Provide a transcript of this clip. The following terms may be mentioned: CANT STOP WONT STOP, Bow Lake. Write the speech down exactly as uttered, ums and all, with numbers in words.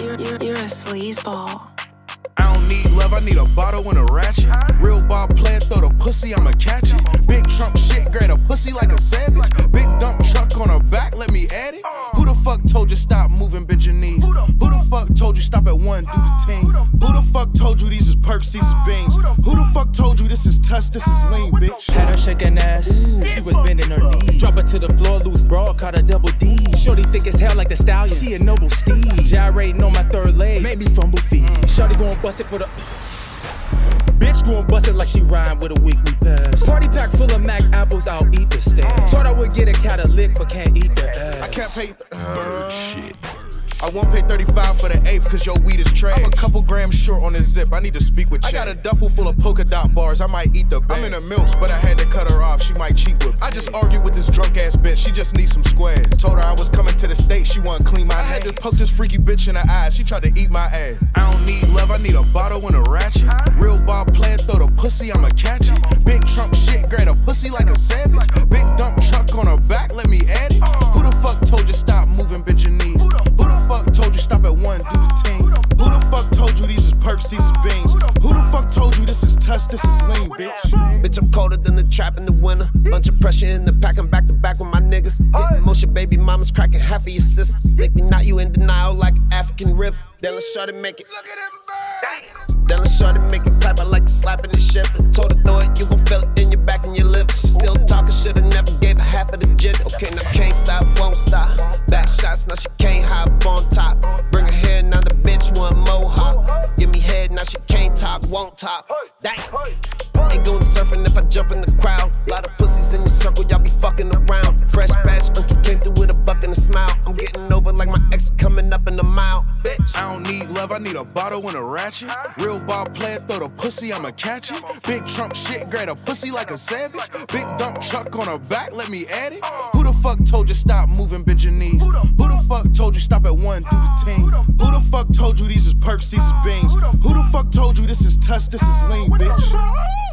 You're, you're, you're a sleazeball. I don't need love, I need a bottle and a ratchet. Real ball player, throw the pussy, I'ma catch it. Big Trump shit, grab a pussy like a savage. Big dump truck on her back, let me add it. Who the fuck told you stop moving, bend your knees? Who the fuck told you stop at one, do the team? Who the fuck told you these is perks, these is beans? Who the fuck told you this is touch, this is lean, bitch? Had her shaking ass, ooh, she was bending her knees. Drop her to the floor, loose bra, caught a double D. Shorty thick as hell like the stallion, she a noble steed. Gyrating on my third leg, made me fumble feet. Shorty gon' bust it for the... Bitch gon' bust it like she rhymed with a weekly pass. Party pack full of Mac apples, I'll eat the stash. Thought I would get a cat a lick, but can't eat the ass. I can't pay... Th Bird shit. I won't pay thirty-five for the eighth, cause your weed is trash. I'm a couple grams short on the zip, I need to speak with you. I got a duffel full of polka dot bars, I might eat the bag. I'm in the milks, but I had to cut her off, she might cheat with me. I just argued with this drunk ass bitch, she just needs some squares. Told her I was coming to the state, she wasn't clean my head. Just poked this freaky bitch in the eye, she tried to eat my ass. I don't need love, I need a bottle and a ratchet. Real ball player, throw the pussy, I'ma catch it. Big Trump shit, grab a pussy like a savage. Big dump truck on her back, let me add it. Who the fuck told you stop moving, bitch, your knees? Who the fuck told you stop at one, do the team? Who the fuck told you these is perks, these is beans? Who the fuck told you this is touch, this is lean, bitch? Bitch, I'm colder than the trap in the winter. Bunch of pressure in the pack, I'm back to back with my niggas. Hitting motion, baby mama's cracking half of your sisters. Make me not you in denial like African river. Then let's shut it, make it. Look at them birds. Then let's shut it, make it clap. I like to slap in the ship. Told her throw it, you gon' feel it in your back and your lips. Still talking, shoulda never gave her half of the jig. Okay, now can't stop, won't stop. Back shots, now she can't hop on top. Bring her hair, now the bitch want mohawk. Give me head, now she can't talk, won't talk. Dang. Ain't going surfing if I jump in the crowd. Lot of pussies in your circle, y'all be fucking around. Fresh batch, Uncle came through with a buck and a smile. I'm getting over like my ex coming up in a mile. Bitch, I don't need love, I need a bottle and a ratchet. Real ball player, throw the pussy, I'ma catch it. Big Trump shit, grab a pussy like a savage. Big dump truck on her back, let me add it. Who the fuck told you stop moving, bend your knees? Who the fuck told you stop at one, do the team? Who the fuck told you these is perks, these is beans? Who the fuck told you this is touch, this is lean, bitch?